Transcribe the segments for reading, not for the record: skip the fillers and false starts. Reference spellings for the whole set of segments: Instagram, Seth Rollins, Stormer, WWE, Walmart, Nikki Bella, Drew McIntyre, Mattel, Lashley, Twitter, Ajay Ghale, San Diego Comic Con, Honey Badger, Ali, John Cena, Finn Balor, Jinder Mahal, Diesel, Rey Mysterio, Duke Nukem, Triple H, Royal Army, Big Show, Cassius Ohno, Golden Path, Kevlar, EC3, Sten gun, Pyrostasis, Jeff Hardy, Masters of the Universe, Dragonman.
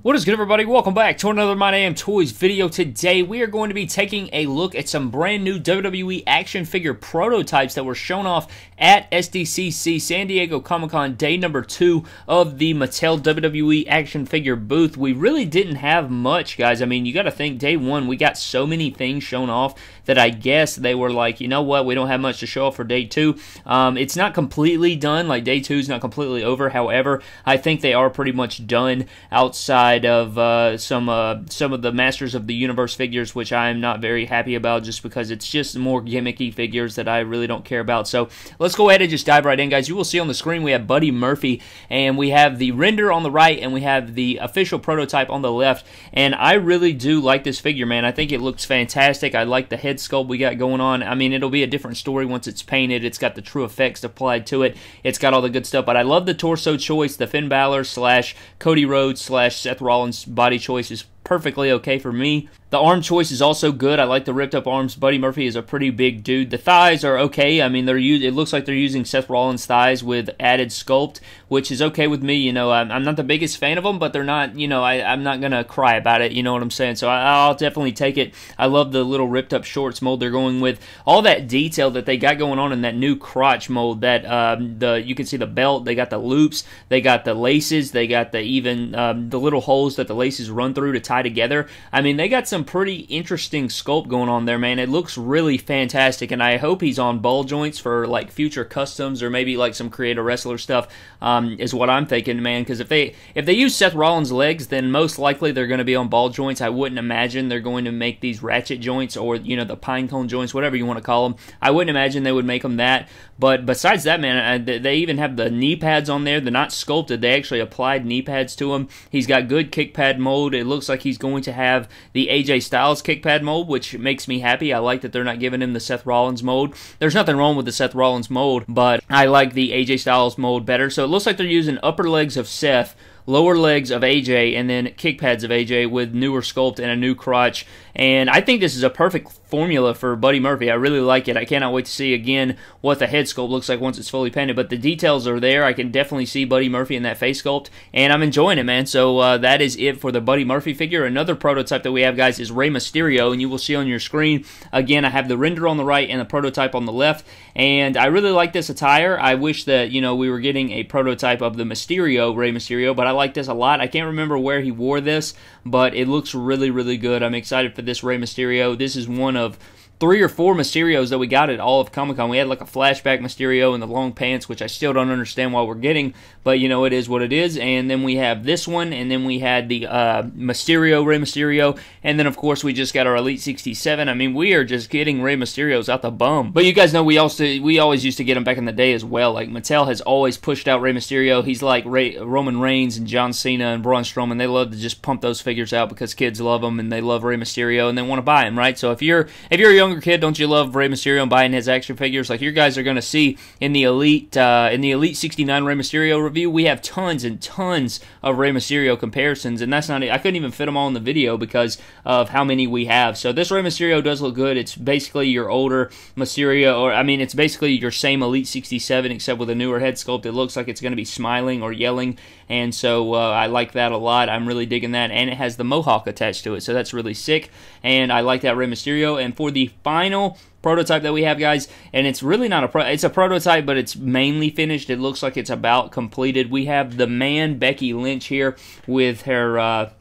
What is good, everybody? Welcome back to another My Damn Toys video. Today, we are going to be taking a look at some brand new WWE action figure prototypes that were shown off at SDCC, San Diego Comic Con, day number 2 of the Mattel WWE action figure booth. We really didn't have much, guys. I mean, you got to think, day 1, we got so many things shown off that I guess they were like, you know what, we don't have much to show off for day 2. It's not completely done. Like, day 2 is not completely over. However, I think they are pretty much done outside of some of the Masters of the Universe figures, which I am not very happy about just because it's just more gimmicky figures that I really don't care about. So let's go ahead and just dive right in, guys. You will see on the screen we have Buddy Murphy, and we have the render on the right, and we have the official prototype on the left. And I really do like this figure, man. I think it looks fantastic. I like the head sculpt we got going on. I mean, it'll be a different story once it's painted. It's got the true effects applied to it. It's got all the good stuff, but I love the torso choice. The Finn Balor slash Cody Rhodes slash Seth Rollins body choice is perfectly okay for me. The arm choice is also good. I like the ripped up arms. Buddy Murphy is a pretty big dude. The thighs are okay. I mean, it looks like they're using Seth Rollins' thighs with added sculpt, which is okay with me. You know, I'm not the biggest fan of them, but they're not, you know, I'm not going to cry about it. You know what I'm saying? So I'll definitely take it. I love the little ripped up shorts mold they're going with. All that detail that they got going on in that new crotch mold, that you can see the belt. They got the loops. They got the laces. They got the even the little holes that the laces run through to tie together. I mean, they got some pretty interesting sculpt going on there, man. It looks really fantastic, and I hope he's on ball joints for like future customs or maybe like some creative wrestler stuff is what I'm thinking, man, because if they use Seth Rollins' legs, then most likely they're going to be on ball joints. I wouldn't imagine they're going to make these ratchet joints or, you know, the pine cone joints, whatever you want to call them. I wouldn't imagine they would make them that, but besides that, man, they even have the knee pads on there. They're not sculpted. They actually applied knee pads to him. He's got good kick pad mold. It looks like he's going to have the AJ Styles kick pad mold, which makes me happy. I like that they're not giving him the Seth Rollins mold. There's nothing wrong with the Seth Rollins mold, but I like the AJ Styles mold better. So it looks like they're using upper legs of Seth, lower legs of AJ, and then kick pads of AJ with newer sculpt and a new crotch. And I think this is a perfect formula for Buddy Murphy. I really like it. I cannot wait to see again what the head sculpt looks like once it's fully painted, but the details are there. I can definitely see Buddy Murphy in that face sculpt, and I'm enjoying it, man. So that is it for the Buddy Murphy figure. Another prototype that we have, guys, is Rey Mysterio, and you will see on your screen again, I have the render on the right and the prototype on the left, and I really like this attire. I wish that, you know, we were getting a prototype of the Rey Mysterio, but I like this a lot. I can't remember where he wore this, but it looks really, really good. I'm excited for this Rey Mysterio. This is one of 3 or 4 Mysterios that we got at all of Comic-Con. We had like a flashback Mysterio in the long pants, which I still don't understand why we're getting, but you know, it is what it is. And then we have this one, and then we had the Rey Mysterio, and then of course we just got our Elite 67. I mean, we are just getting Rey Mysterios out the bum. But you guys know we always used to get them back in the day as well. Like, Mattel has always pushed out Rey Mysterio. He's like Roman Reigns and John Cena and Braun Strowman. They love to just pump those figures out because kids love them, and they love Rey Mysterio, and they want to buy him, right? So if you're a young kid, don't you love Rey Mysterio and buying his action figures? Like, you guys are going to see in the Elite 69 Rey Mysterio review, we have tons and tons of Rey Mysterio comparisons, and that's not it. I couldn't even fit them all in the video because of how many we have. So this Rey Mysterio does look good. It's basically your older Mysterio, or I mean, it's basically your same Elite 67 except with a newer head sculpt. It looks like it's going to be smiling or yelling, and so I like that a lot. I'm really digging that, and it has the mohawk attached to it, so that's really sick, and I like that Rey Mysterio. And for the final prototype that we have, guys, and it's really not it's a prototype, but it's mainly finished. It looks like it's about completed. We have the man Becky Lynch here with her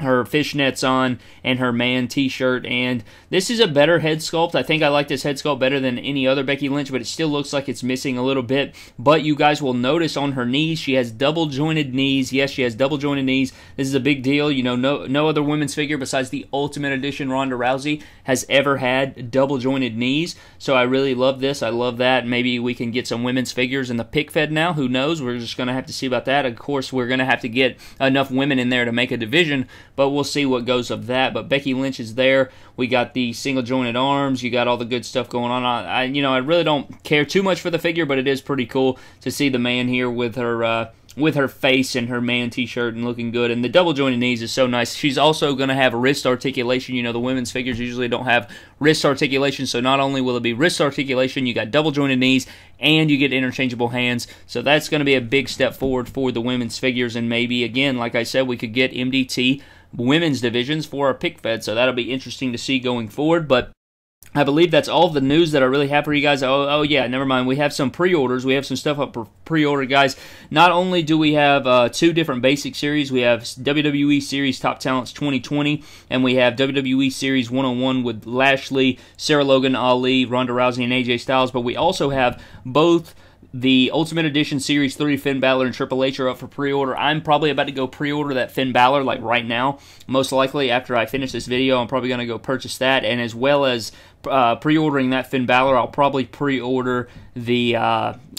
fishnets on and her man t-shirt, and this is a better head sculpt. I think I like this head sculpt better than any other Becky Lynch, but it still looks like it's missing a little bit. But you guys will notice on her knees, she has double jointed knees. Yes, she has double jointed knees. This is a big deal. You know, no other women's figure besides the Ultimate Edition Ronda Rousey has ever had double jointed knees. So I really love this. I love that. Maybe we can get some women's figures in the pick fed now. Who knows? We're just going to have to see about that. Of course, we're going to have to get enough women in there to make a division, but we'll see what goes of that. But Becky Lynch is there. We got the single jointed arms. You got all the good stuff going on. I really don't care too much for the figure, but it is pretty cool to see the man here with her with her face and her man t-shirt and looking good. And the double jointed knees is so nice. She's also going to have wrist articulation. You know, the women's figures usually don't have wrist articulation. So not only will it be wrist articulation, you got double jointed knees and you get interchangeable hands. So that's going to be a big step forward for the women's figures. And maybe, again, like I said, we could get MDT women's divisions for our pick fed. So that'll be interesting to see going forward. But I believe that's all the news that I really have for you guys. Oh yeah, never mind. We have some pre-orders. We have some stuff up for pre-order, guys. Not only do we have 2 different basic series, we have WWE Series Top Talents 2020, and we have WWE Series 101 with Lashley, Sarah Logan, Ali, Ronda Rousey, and AJ Styles. But we also have both the Ultimate Edition Series 3, Finn Balor and Triple H are up for pre-order. I'm probably about to go pre-order that Finn Balor, like right now. Most likely, after I finish this video, I'm probably going to go purchase that. And as well as pre-ordering that Finn Balor, I'll probably pre-order the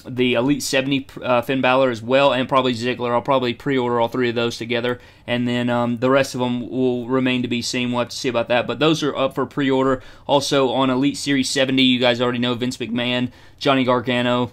Elite 70 Finn Balor as well, and probably Ziggler. I'll probably pre-order all 3 of those together, and then the rest of them will remain to be seen. We'll have to see about that, but those are up for pre-order. Also, on Elite Series 70, you guys already know Vince McMahon, Johnny Gargano,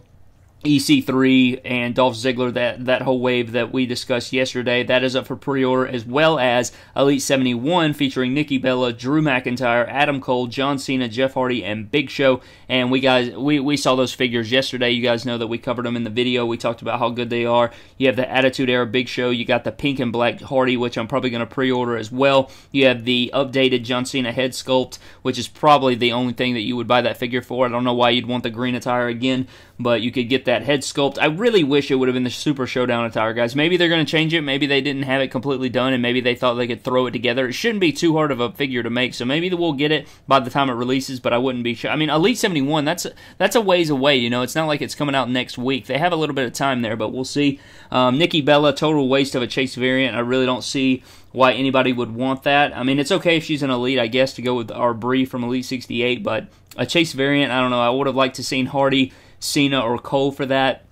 EC3 and Dolph Ziggler, that whole wave that we discussed yesterday, that is up for pre-order, as well as Elite 71 featuring Nikki Bella, Drew McIntyre, Adam Cole, John Cena, Jeff Hardy, and Big Show. And we saw those figures yesterday. You guys know that we covered them in the video. We talked about how good they are. You have the Attitude Era Big Show. You got the pink and black Hardy, which I'm probably going to pre-order as well. You have the updated John Cena head sculpt, which is probably the only thing that you would buy that figure for. I don't know why you'd want the green attire again, but you could get that head sculpt. I really wish it would have been the Super Showdown attire, guys. Maybe they're going to change it. Maybe they didn't have it completely done, and maybe they thought they could throw it together. It shouldn't be too hard of a figure to make, so maybe we'll get it by the time it releases, but I wouldn't be sure. I mean, Elite 71, that's a ways away, you know. It's not like it's coming out next week. They have a little bit of time there, but we'll see. Nikki Bella, total waste of a Chase variant. I really don't see why anybody would want that. I mean, it's okay if she's an Elite, I guess, to go with our Brie from Elite 68, but a Chase variant, I don't know. I would have liked to seen Hardy, Cena, or Cole for that.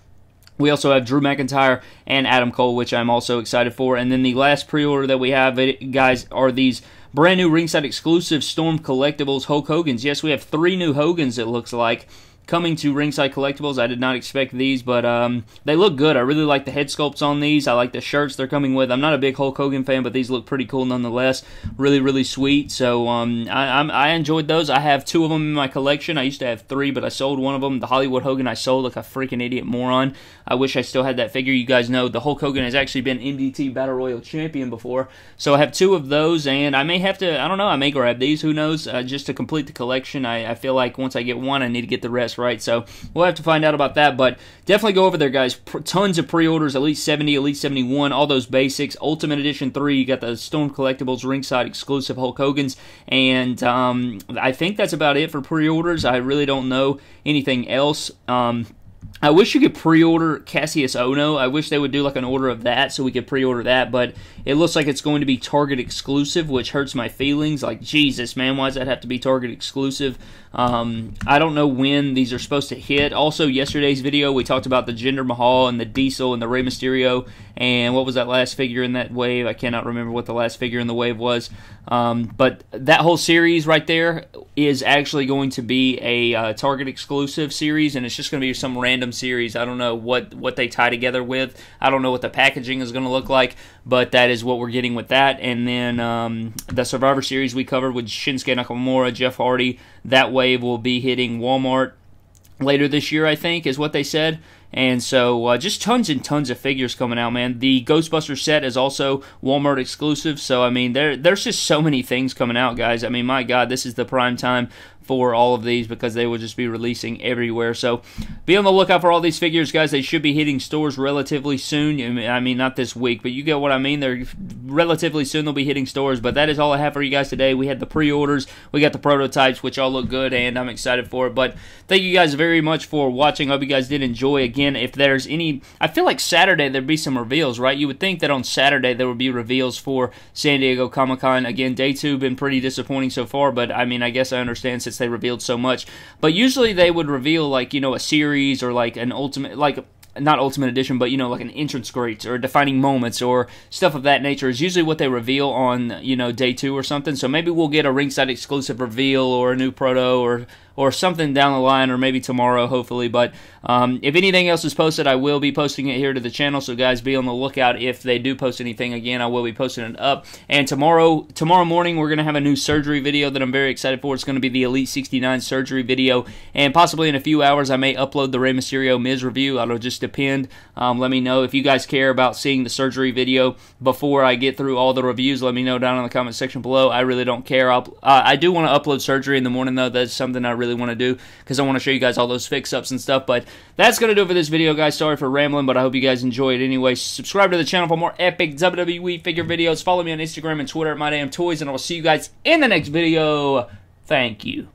We also have Drew McIntyre and Adam Cole, which I'm also excited for. And then the last pre-order that we have, guys, are these brand new ringside exclusive Storm Collectibles Hulk Hogans. Yes, we have 3 new Hogans, it looks like, coming to Ringside Collectibles. I did not expect these, but they look good. I really like the head sculpts on these. I like the shirts they're coming with. I'm not a big Hulk Hogan fan, but these look pretty cool nonetheless. Really, really sweet. So I enjoyed those. I have 2 of them in my collection. I used to have 3, but I sold one of them. The Hollywood Hogan I sold like a freaking idiot moron. I wish I still had that figure. You guys know the Hulk Hogan has actually been MDT Battle Royal Champion before. So I have 2 of those, and I may have to, I don't know, I may grab these. Who knows? Just to complete the collection. I feel like once I get one, I need to get the rest. Right, so we'll have to find out about that, but definitely go over there, guys. Tons of pre-orders, Elite 70, Elite 71, all those basics, Ultimate Edition 3, you got the Storm Collectibles, ringside exclusive Hulk Hogan's, and I think that's about it for pre-orders. I really don't know anything else. I wish you could pre-order Cassius Ohno. I wish they would do like an order of that so we could pre-order that, but it looks like it's going to be Target exclusive, which hurts my feelings. Like, Jesus, man, why does that have to be Target exclusive? I don't know when these are supposed to hit. Also, yesterday's video, we talked about the Jinder Mahal and the Diesel and the Rey Mysterio, and what was that last figure in that wave? I cannot remember what the last figure in the wave was, but that whole series right there is actually going to be a Target exclusive series, and it's just going to be some random series. I don't know what they tie together with. I don't know what the packaging is going to look like, but that is what we're getting with that. And then the Survivor Series we covered with Shinsuke Nakamura, Jeff Hardy, that wave will be hitting Walmart later this year, I think, is what they said. And so just tons and tons of figures coming out, man. The Ghostbusters set is also Walmart exclusive. So, I mean, there's just so many things coming out, guys. I mean, my God, this is the prime time for all of these because they will just be releasing everywhere. So be on the lookout for all these figures, guys. They should be hitting stores relatively soon. I mean, not this week, but you get what I mean. They're relatively soon they'll be hitting stores. But that is all I have for you guys today. We had the pre-orders, we got the prototypes, which all look good, and I'm excited for it. But thank you guys very much for watching. I hope you guys did enjoy. Again, if there's any, I feel like Saturday there'd be some reveals, right? You would think that on Saturday there would be reveals for San Diego Comic Con. Again, day 2 been pretty disappointing so far, but I mean, I guess I understand since they revealed so much. But usually they would reveal, like, you know, a series or like an ultimate, like not Ultimate Edition, but, you know, like an entrance grades or defining moments or stuff of that nature is usually what they reveal on, you know, day 2 or something. So maybe we'll get a ringside exclusive reveal or a new proto or or something down the line, or maybe tomorrow, hopefully. But if anything else is posted, I will be posting it here to the channel, so guys, be on the lookout. If they do post anything, again, I will be posting it up. And tomorrow morning, we're going to have a new surgery video that I'm very excited for. It's going to be the Elite 69 surgery video, and possibly in a few hours, I may upload the Rey Mysterio Miz review. It'll just depend. Let me know if you guys care about seeing the surgery video before I get through all the reviews. Let me know down in the comment section below. I really don't care. I do want to upload surgery in the morning, though. That's something I really want to do, because I want to show you guys all those fix-ups and stuff. But that's going to do it for this video, guys. Sorry for rambling, but I hope you guys enjoy it anyway. Subscribe to the channel for more epic WWE figure videos. Follow me on Instagram and Twitter at My Damn Toys, and I will see you guys in the next video. Thank you.